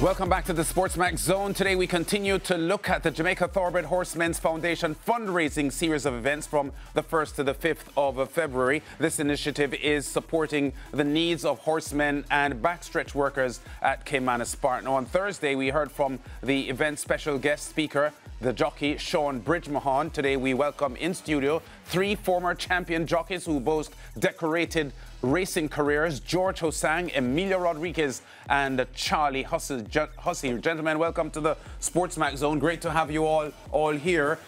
Welcome back to the SportsMax Zone. Today we continue to look at the Jamaica Thoroughbred Horsemen's Foundation fundraising series of events from the 1st to the 5th of February. This initiative is supporting the needs of horsemen and backstretch workers at Caymanas Park. Now on Thursday we heard from the event special guest speaker, the jockey Sean Bridgmohan. Today we welcome in studio three former champion jockeys who boast decorated racing careers: George Hosang, Emilia Rodriguez and Charlie Hussey. Gentlemen, welcome to the SportsMax Zone. Great to have you all here.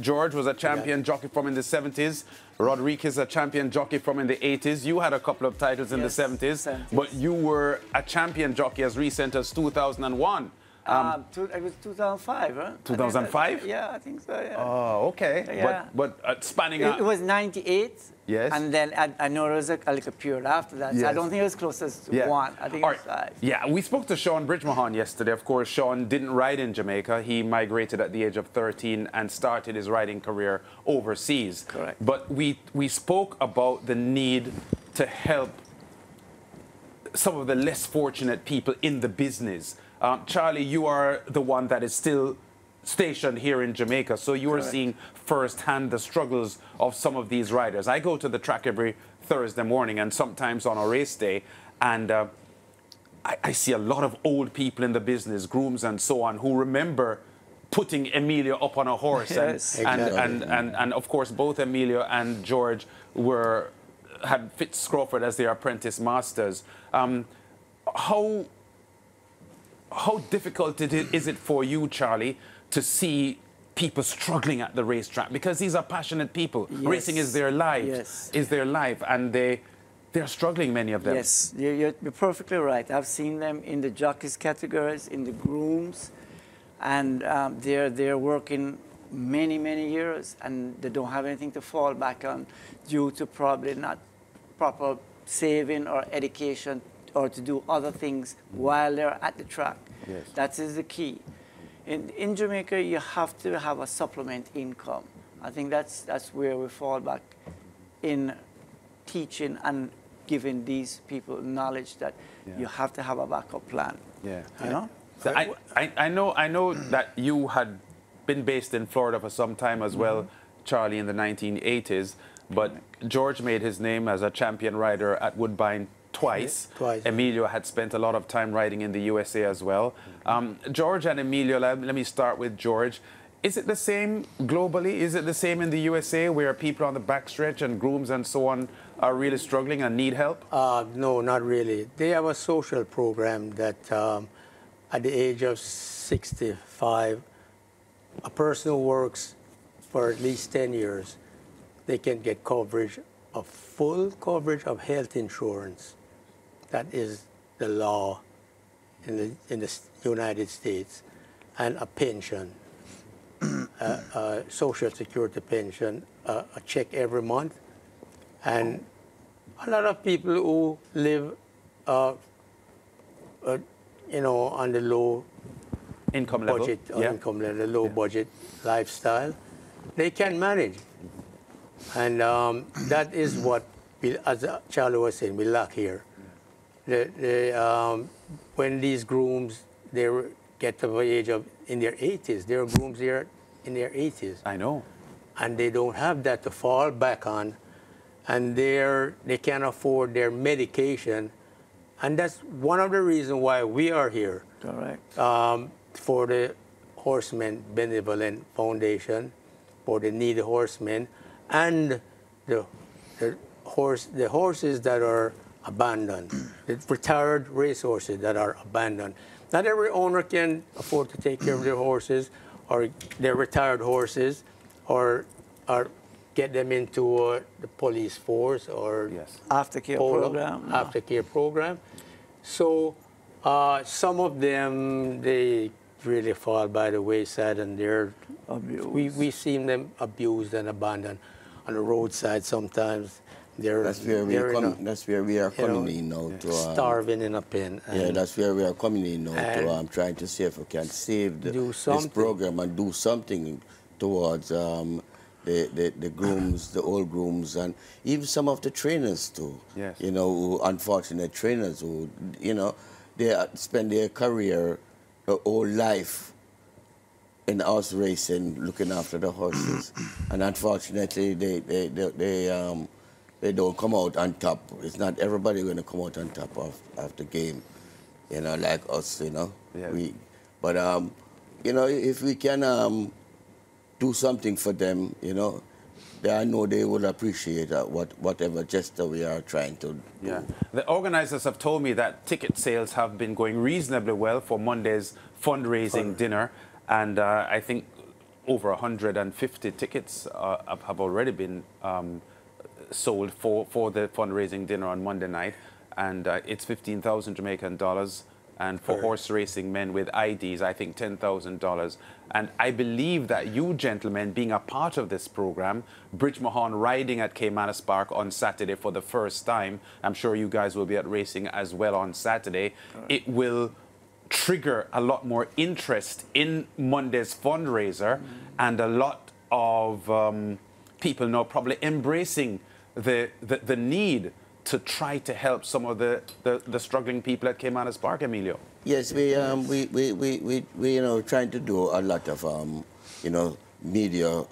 George was a champion jockey from in the 70s. Rodriguez, a champion jockey from in the 80s. You had a couple of titles in the 70s, but you were a champion jockey as recent as 2001. It was 2005, huh? 2005? Yeah, I think so, yeah. Oh, okay. Yeah. But spanning out. It was 98. Yes. And then I know it was like a period after that. Yes. So I don't think it was closest to one. I think it was five. Yeah, we spoke to Sean Bridgmohan yesterday. Of course, Sean didn't ride in Jamaica. He migrated at the age of 13 and started his riding career overseas. Correct. But we spoke about the need to help some of the less fortunate people in the business. Charlie, you are the one that is still stationed here in Jamaica, so you are seeing firsthand the struggles of some of these riders. I go to the track every Thursday morning and sometimes on a race day, and I see a lot of old people in the business, grooms and so on, who remember putting Emilia up on a horse. Yes. And of course, both Emilia and George had Fitz Crawford as their apprentice masters. How difficult is it for you, Charlie, to see people struggling at the racetrack? Because these are passionate people. Yes. Racing is their life. Yes. Is their life, and they're struggling, many of them. Yes, you're perfectly right. I've seen them in the jockeys categories, in the grooms, and they're working many years, and they don't have anything to fall back on due to probably not proper saving or education, or to do other things while they're at the track. Yes. That is the key. In Jamaica, you have to have a supplement income. I think that's where we fall back in teaching and giving these people knowledge that you have to have a backup plan. Yeah, you know. So I know that you had been based in Florida for some time as well, Charlie, in the 1980s. But George made his name as a champion rider at Woodbine. Twice. Emilio had spent a lot of time riding in the USA as well. George and Emilio, let me start with George. Is it the same globally? Is it the same in the USA, where people on the backstretch and grooms and so on are really struggling and need help? No, not really. They have a social program that at the age of 65, a person who works for at least 10 years, they can get coverage, a full coverage of health insurance. That is the law in the United States, and a pension, a Social Security pension, a check every month. And a lot of people who live, you know, on the low income budget, the low budget lifestyle, they can manage. And that is what, as Charlie was saying, we lack here. When these grooms, they get to the age of, in their 80s, there are grooms here in their 80s. I know. And they don't have that to fall back on, and they can't afford their medication. And that's one of the reasons why we are here. Correct. For the Horsemen Benevolent Foundation, for the needy horsemen, and the horses that are abandoned, the retired racehorses that are abandoned. Not every owner can afford to take care of their horses, or their retired horses, or get them into the police force or aftercare program. Aftercare program. So some of them, they really fall by the wayside, and they're abused. We've seen them abused and abandoned on the roadside sometimes. That's where we are coming in now. To, starving in a pen. Yeah, that's where we are coming in now to trying to see if we can save this program and do something towards the grooms, the old grooms, and even some of the trainers too. Yes. You know, unfortunate trainers who, you know, they spend their career, their whole life in horse racing, looking after the horses. And unfortunately, they don't come out on top. It's not everybody going to come out on top of the game, you know, like us, you know. Yeah. You know, if we can do something for them, you know, I know they will appreciate whatever gesture we are trying to do. Yeah. The organizers have told me that ticket sales have been going reasonably well for Monday's fundraising dinner, and I think over 150 tickets have already been sold for the fundraising dinner on Monday night, and it's $15,000 Jamaican dollars, and for horse racing men with IDs, I think $10,000. And I believe that you gentlemen, being a part of this program, Bridgmohan riding at Caymanas Park on Saturday for the first time, I'm sure you guys will be at racing as well on Saturday, it will trigger a lot more interest in Monday's fundraiser, and a lot of people now probably embracing the need to try to help some of the struggling people at Caymanas Park, Emilio. Yes, we you know, trying to do a lot of you know, media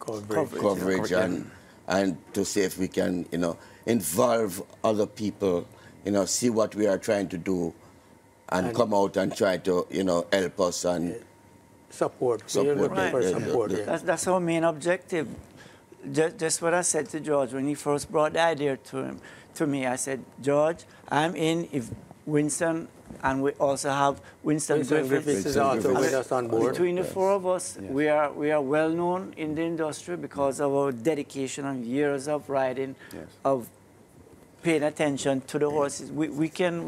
coverage and to see if we can, you know, involve other people, you know, see what we are trying to do, and come out and try to, you know, help us and support. We're looking for support. Yeah. That's our main objective. Just what I said to George when he first brought the idea to me. I said, George, I'm in if Winston, and we also have Winston Griffiths is also with us on board. Between the four of us, we are well known in the industry because of our dedication and years of riding, of paying attention to the horses. We can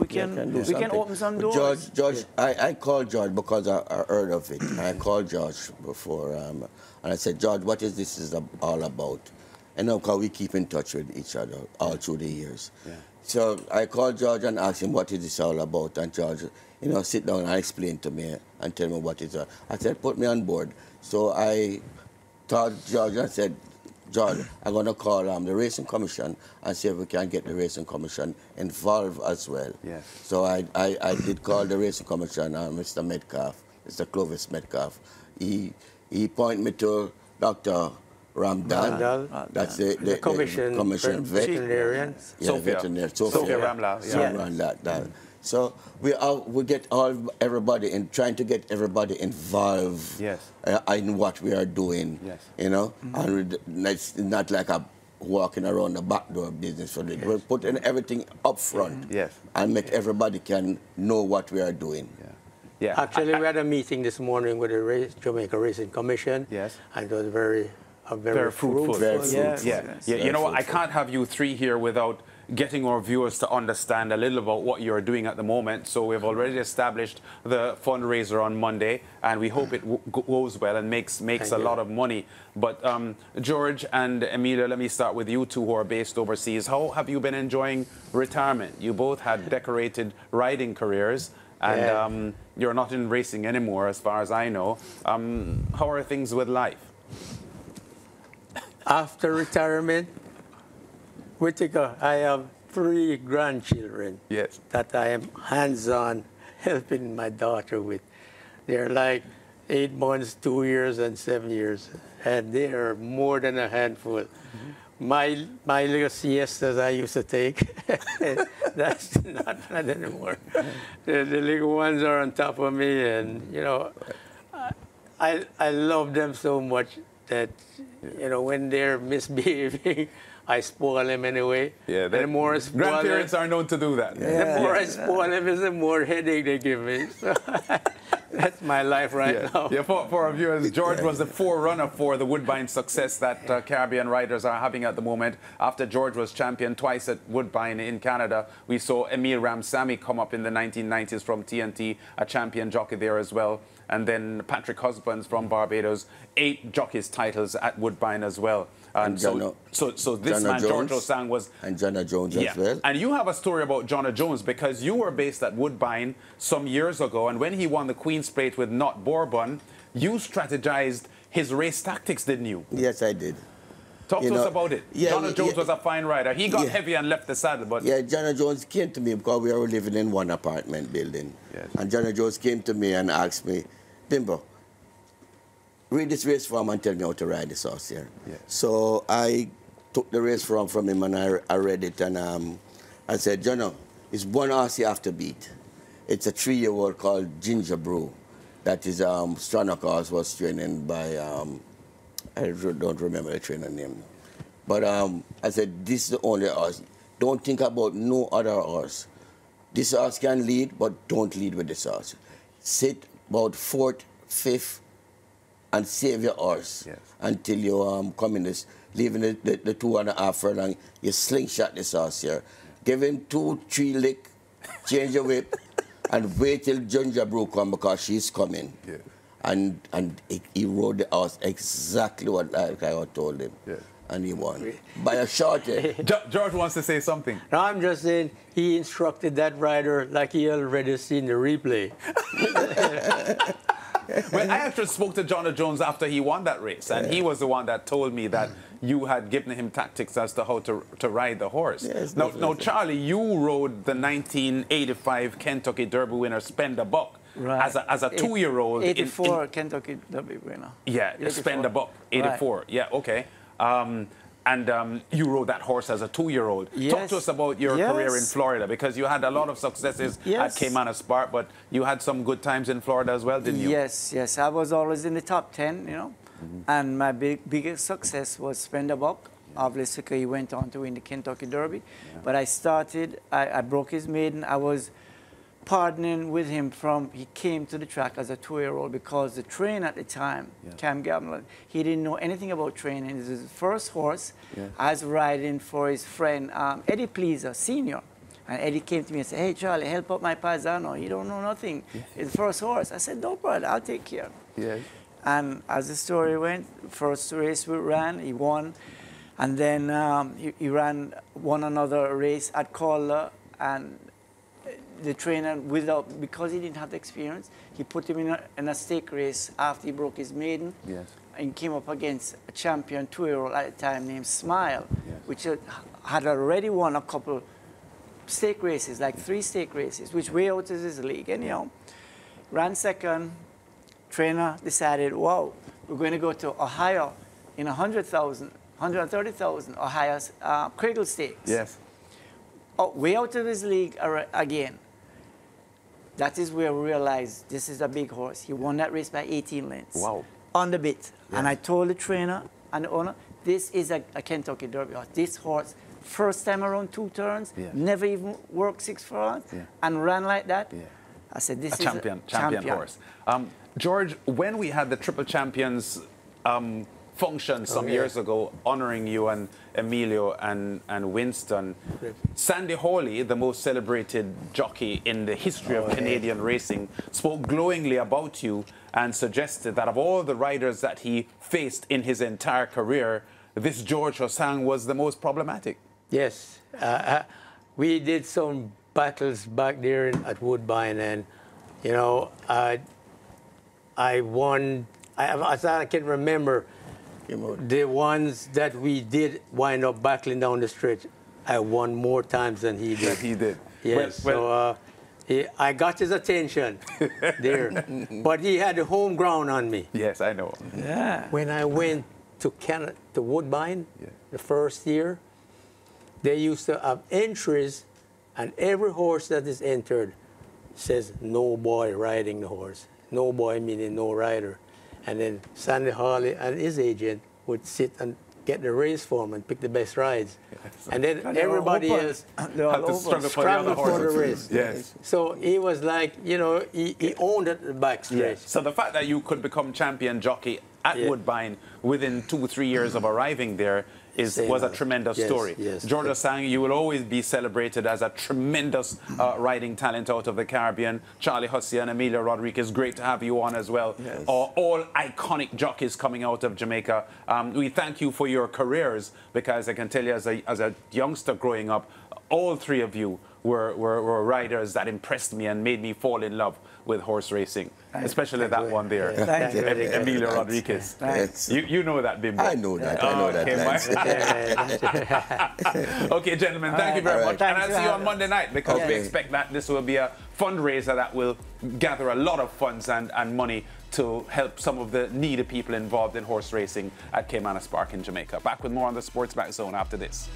open some doors. George, I called George because I heard of it. I called George before. And I said, George, what is this all about? And now, because we keep in touch with each other all through the years. Yeah. So I called George and asked him, what is this all about? And George, you know, sit down and explain to me and tell me what it's all. I said, put me on board. So I told George and said, George, I'm going to call the Racing Commission and see if we can get the Racing Commission involved as well. Yeah. So I did call the Racing Commission, Mr. Metcalf, Mr. Clovis Metcalf. He pointed me to Dr. Ramdan. That's the commission veterinarian. Sophia Ramla. So we get everybody in, trying to get everybody involved in what we are doing. Yes. You know, and it's not like a walking around the back door business for it. We're putting everything up front and make everybody can know what we are doing. Yeah. Yeah. Actually, we had a meeting this morning with the Jamaica Racing Commission, and it was very fruitful. Very fruitful. Yes. Yeah. Yes. Yeah. You know what? I can't have you three here without getting our viewers to understand a little about what you're doing at the moment. So we've already established the fundraiser on Monday, and we hope it goes well and makes a lot of money. But George and Emilia, let me start with you two who are based overseas. How have you been enjoying retirement? You both had decorated riding careers. And you're not in racing anymore, as far as I know. How are things with life? After retirement, I have 3 grandchildren that I am hands-on helping my daughter with. They're like 8 months, 2 years, and 7 years. And they are more than a handful. My little siestas I used to take, that's not that anymore. The little ones are on top of me, and you know, I love them so much that, you know, when they're misbehaving, I spoil them anyway. Yeah, the more I spoil grandparents them, are known to do that. Yeah. The more I spoil them, is the more headache they give me. So that's my life right now. Yeah, for our viewers, George was the forerunner for the Woodbine success that Caribbean riders are having at the moment. After George was champion twice at Woodbine in Canada, we saw Emile Ramsammy come up in the 1990s from TNT, a champion jockey there as well. And then Patrick Husbands from Barbados, 8 jockeys titles at Woodbine as well. And so this man, George Hosang, was... And Jonah Jones as well. And you have a story about Jonah Jones because you were based at Woodbine some years ago, and when he won the Queen's Plate with Nott Bourbon, you strategized his race tactics, didn't you? Yes, I did. Talk to us about it. Yeah, Jonah Jones was a fine rider. He got heavy and left the saddle. But yeah, Jonah Jones came to me because we were living in one apartment building. Yes. And Jonah Jones came to me and asked me, Bimbo, read this race form and tell me how to ride this horse here. Yes. So I took the race form from him and I read it. And I said, Jonah, it's one horse you have to beat. It's a 3-year-old called Ginger Brew. That is, Stronach horse was training by... I don't remember the trainer name. But I said, this is the only horse. Don't think about no other horse. This horse can lead, but don't lead with this horse. Sit about fourth, fifth, and save your horse until you come in this. Leaving the 2.5 furlong, you slingshot this horse here. Give him 2-3 lick, change your whip, and wait till Ginger Brew come because she's coming. Yeah. And he rode the horse exactly what I told him. Yeah. And he won. By a short. George wants to say something. No, I'm just saying he instructed that rider like he already seen the replay. Well, I actually spoke to Jonah Jones after he won that race, and he was the one that told me that you had given him tactics as to how to ride the horse. Yes, now, Charlie, you rode the 1985 Kentucky Derby winner Spend a Buck. Right. As a 2-year-old. 84 Kentucky Derby winner. Yeah, 84. Spend a Buck, 84. Right. Yeah, okay. You rode that horse as a 2-year-old. Yes. Talk to us about your career in Florida, because you had a lot of successes at Caymanas Park, but you had some good times in Florida as well, didn't you? Yes, yes. I was always in the top 10, you know. Mm-hmm. And my biggest success was Spend a Buck. Obviously, he went on to win the Kentucky Derby. Yeah. But I started, I broke his maiden. I was partnering with him from he came to the track as a 2-year-old because the trainer at the time, Cam Gamblin, he didn't know anything about training. This is his first horse. I was riding for his friend Eddie Pleaser, senior. And Eddie came to me and said, hey, Charlie, help out my paisano. He don't know nothing. His first horse. I said, no, brother, I'll take care. Yeah. And as the story went, first race we ran, he won. And then he won another race at Calder, and the trainer, because he didn't have the experience, he put him in a stake race after he broke his maiden and came up against a champion 2-year-old at the time named Smile, which had already won a couple stake races, like 3 stake races, which way out is his league. Anyhow, ran second, trainer decided, wow, we're going to go to Ohio in 100,000, 130,000 Ohio Cradle Stakes. Yes. Oh, way out of his league again. That is where we realized this is a big horse. He won that race by 18 lengths. Wow. On the bit. Yeah. And I told the trainer and the owner, this is a Kentucky Derby horse. This horse, first time around 2 turns, never even worked 6 furlongs, and ran like that. Yeah. I said, this is a champion horse. George, when we had the Triple Champions function some years ago, honoring you and Emilio and Winston, Sandy Hawley, the most celebrated jockey in the history of Canadian racing, spoke glowingly about you and suggested that of all the riders that he faced in his entire career, this George Hosang was the most problematic. Yes. We did some battles back there at Woodbine, and, you know, I won. As I can remember, the ones that we did wind up battling down the stretch, I won more times than he did. He did. Yes. Well, so I got his attention there, but he had the home ground on me. Yes, I know. Yeah. When I went to Canada, to Woodbine, the first year, they used to have entries, and every horse that is entered says no boy riding the horse. No boy meaning no rider. And then Sandy Hawley and his agent would sit and get the race form and pick the best rides. Yes. And then everybody else scrambled for the race. Yes. So he was like, you know, he owned it the backstretch. Yes. So the fact that you could become champion jockey at Woodbine within 2 or 3 years of arriving there was a tremendous story. Yes. George Hosang, you will always be celebrated as a tremendous riding talent out of the Caribbean. Charlie Hussey and Emilia Rodriguez, great to have you on as well. Yes. All iconic jockeys coming out of Jamaica. We thank you for your careers, because I can tell you as a youngster growing up, all 3 of you were riders that impressed me and made me fall in love with horse racing, especially that one there, Emilia Rodriguez. You know that, Bimbo. I know that. I know that. Okay, gentlemen, thank you very much. And I'll see you on Monday night, because we expect that this will be a fundraiser that will gather a lot of funds and money to help some of the needy people involved in horse racing at Caymanas Park in Jamaica. Back with more on the SportsMax Zone after this.